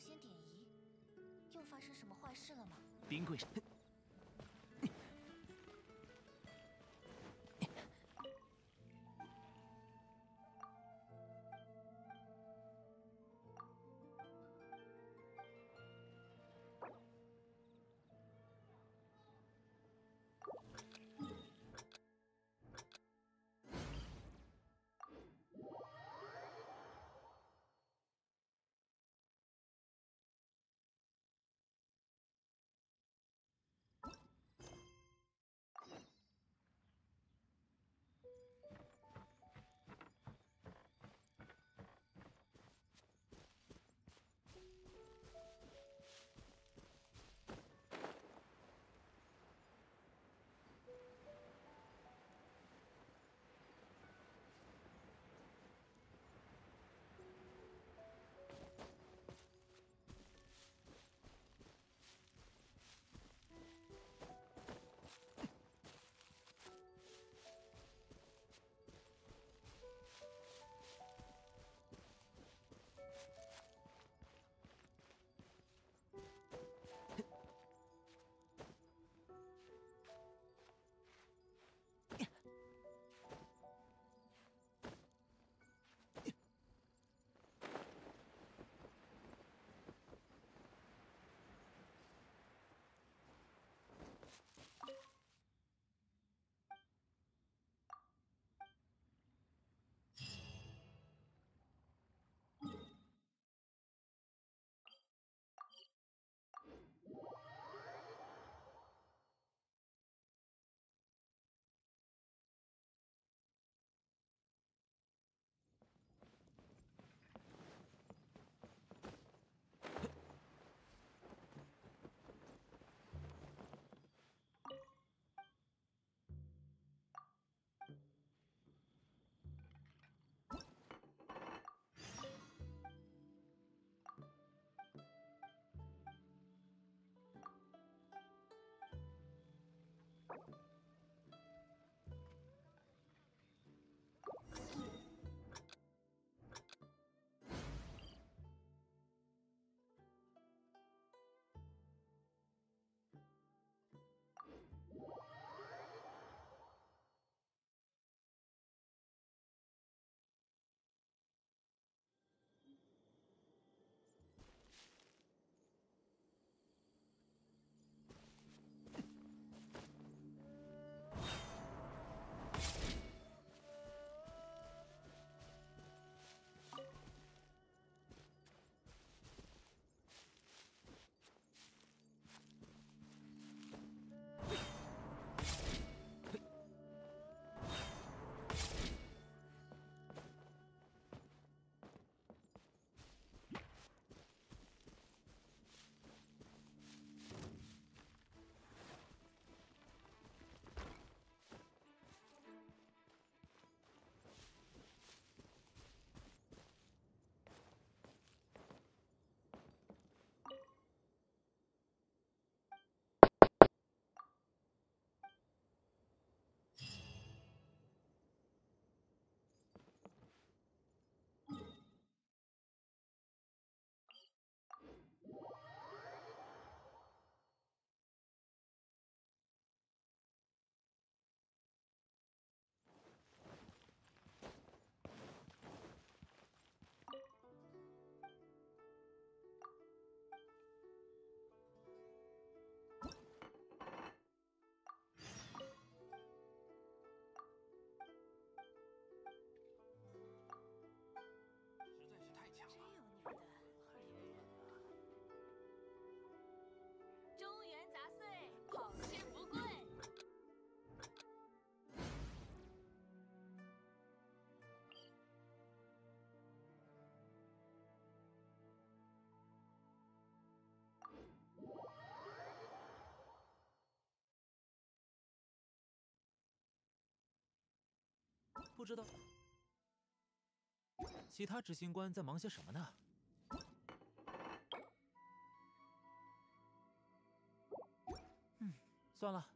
先点移，又发生什么坏事了吗？冰柜上。 不知道，其他执行官在忙些什么呢？ 算了。